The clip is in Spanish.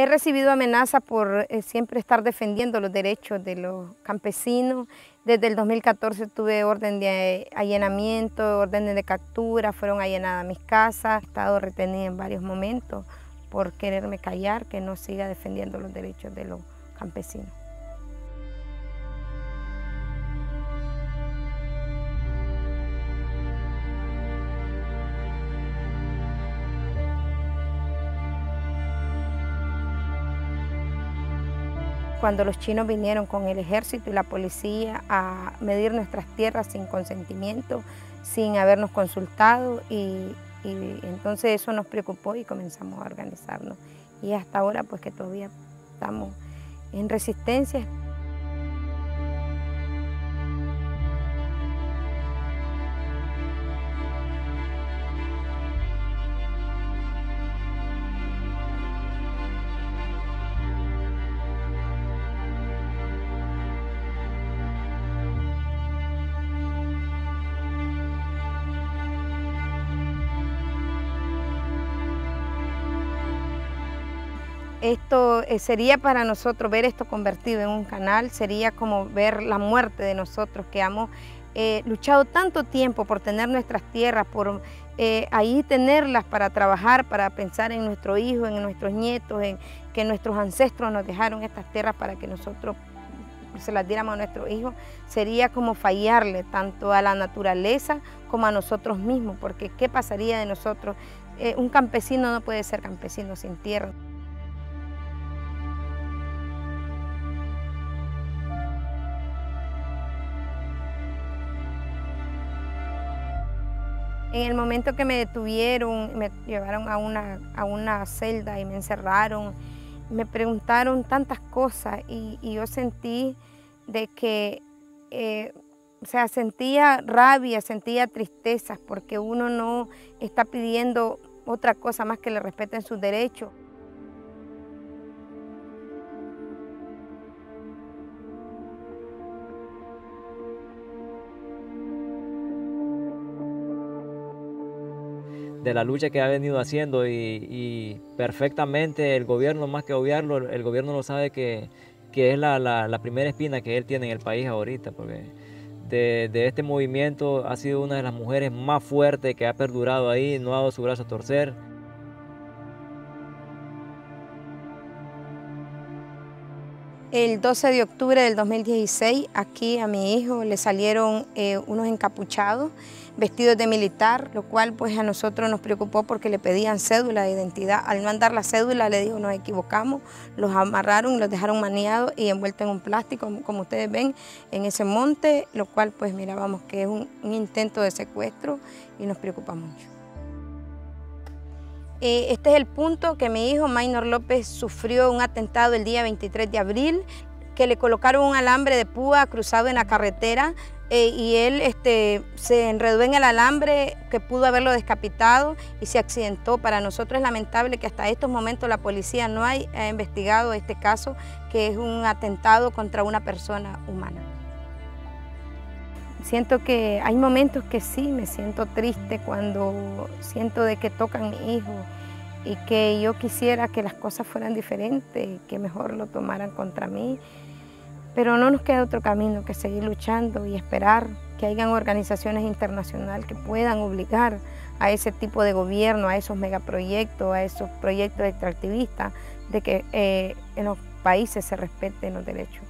He recibido amenaza por siempre estar defendiendo los derechos de los campesinos. Desde el 2014 tuve orden de allanamiento, órdenes de captura, fueron allenadas mis casas. He estado retenida en varios momentos por quererme callar, que no siga defendiendo los derechos de los campesinos. Cuando los chinos vinieron con el ejército y la policía a medir nuestras tierras sin consentimiento, sin habernos consultado, y entonces eso nos preocupó y comenzamos a organizarnos. Y hasta ahora pues que todavía estamos en resistencia. Esto sería para nosotros, ver esto convertido en un canal, sería como ver la muerte de nosotros que hemos luchado tanto tiempo por tener nuestras tierras, por ahí tenerlas para trabajar, para pensar en nuestro hijo, en nuestros nietos, en que nuestros ancestros nos dejaron estas tierras para que nosotros se las diéramos a nuestros hijos. Sería como fallarle tanto a la naturaleza como a nosotros mismos, porque ¿qué pasaría de nosotros? Un campesino no puede ser campesino sin tierra. En el momento que me detuvieron, me llevaron a una celda y me encerraron, me preguntaron tantas cosas y yo sentí de que, o sea, sentía rabia, sentía tristezas porque uno no está pidiendo otra cosa más que le respeten sus derechos. De la lucha que ha venido haciendo y perfectamente el gobierno, más que obviarlo, el gobierno lo sabe que es la primera espina que él tiene en el país ahorita, porque de este movimiento ha sido una de las mujeres más fuertes que ha perdurado ahí, no ha dado su brazo a torcer. El 12 de octubre del 2016, aquí a mi hijo le salieron unos encapuchados vestidos de militar, lo cual pues a nosotros nos preocupó porque le pedían cédula de identidad. Al mandar la cédula le dijo, nos equivocamos, los amarraron, los dejaron maniados y envueltos en un plástico, como ustedes ven, en ese monte, lo cual pues mirábamos que es un intento de secuestro y nos preocupa mucho. Este es el punto que mi hijo Maynor López sufrió un atentado el día 23 de abril, que le colocaron un alambre de púa cruzado en la carretera y él se enredó en el alambre que pudo haberlo decapitado y se accidentó. Para nosotros es lamentable que hasta estos momentos la policía no ha investigado este caso, que es un atentado contra una persona humana. Siento que hay momentos que sí me siento triste cuando siento de que tocan a mi hijo y que yo quisiera que las cosas fueran diferentes, que mejor lo tomaran contra mí, pero no nos queda otro camino que seguir luchando y esperar que hayan organizaciones internacionales que puedan obligar a ese tipo de gobierno, a esos megaproyectos, a esos proyectos extractivistas, de que en los países se respeten los derechos.